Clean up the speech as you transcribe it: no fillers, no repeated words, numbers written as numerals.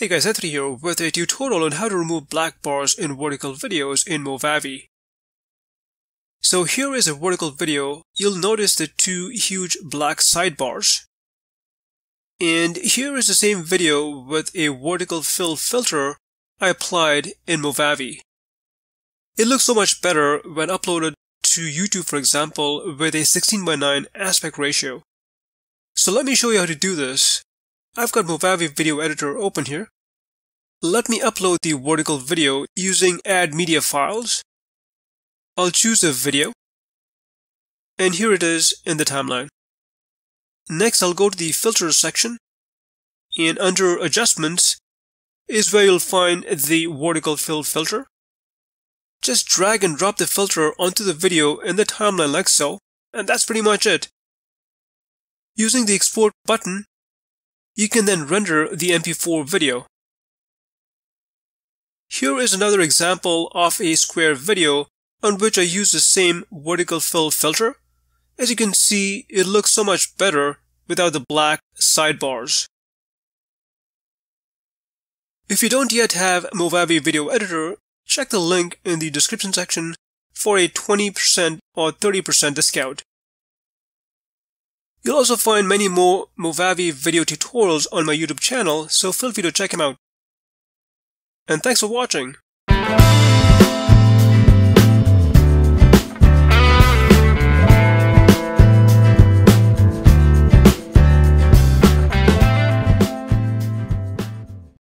Hey guys, Anthony here with a tutorial on how to remove black bars in vertical videos in Movavi. So here is a vertical video. You'll notice the two huge black sidebars. And here is the same video with a vertical fill filter I applied in Movavi. It looks so much better when uploaded to YouTube, for example, with a 16:9 aspect ratio. So let me show you how to do this. I've got Movavi Video Editor open here. Let me upload the vertical video using Add Media Files. I'll choose a video. And here it is in the timeline. Next, I'll go to the Filters section. And under Adjustments is where you'll find the Vertical Fill filter. Just drag and drop the filter onto the video in the timeline like so. And that's pretty much it. Using the Export button, you can then render the MP4 video. Here is another example of a square video on which I use the same vertical fill filter. As you can see, it looks so much better without the black sidebars. If you don't yet have Movavi Video Editor, check the link in the description section for a 20% or 30% discount. You'll also find many more Movavi video tutorials on my YouTube channel, so feel free to check them out. And thanks for watching.